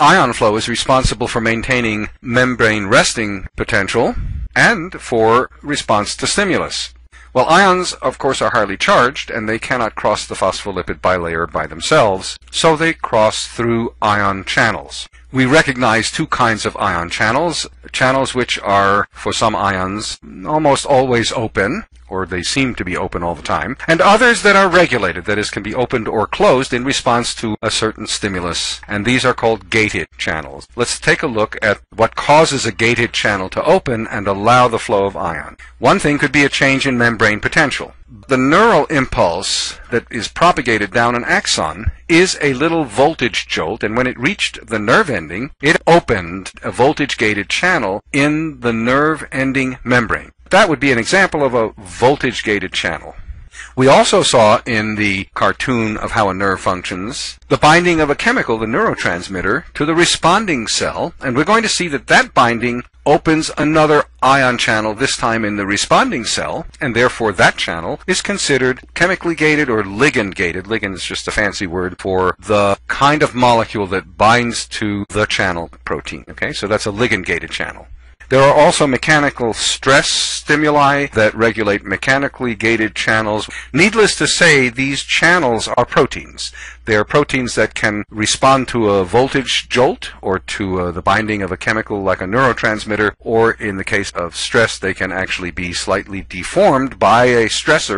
ion flow is responsible for maintaining membrane resting potential and for response to stimulus. Well, ions, of course, are highly charged, and they cannot cross the phospholipid bilayer by themselves, so they cross through ion channels. We recognize two kinds of ion channels, channels which are, for some ions, almost always open, or they seem to be open all the time, and others that are regulated, that is, can be opened or closed in response to a certain stimulus, and these are called gated channels. Let's take a look at what causes a gated channel to open and allow the flow of ion. One thing could be a change in membrane potential. The neural impulse that is propagated down an axon is a little voltage jolt, and when it reached the nerve ending, it opened a voltage-gated channel in the nerve ending membrane. That would be an example of a voltage-gated channel. We also saw in the cartoon of how a nerve functions the binding of a chemical, the neurotransmitter, to the responding cell, and we're going to see that that binding opens another ion channel, this time in the responding cell, and therefore that channel is considered chemically gated or ligand gated. Ligand is just a fancy word for the kind of molecule that binds to the channel protein. Okay, so that's a ligand gated channel. There are also mechanical stress stimuli that regulate mechanically gated channels. Needless to say, these channels are proteins. They are proteins that can respond to a voltage jolt or to the binding of a chemical like a neurotransmitter, or in the case of stress, they can actually be slightly deformed by a stressor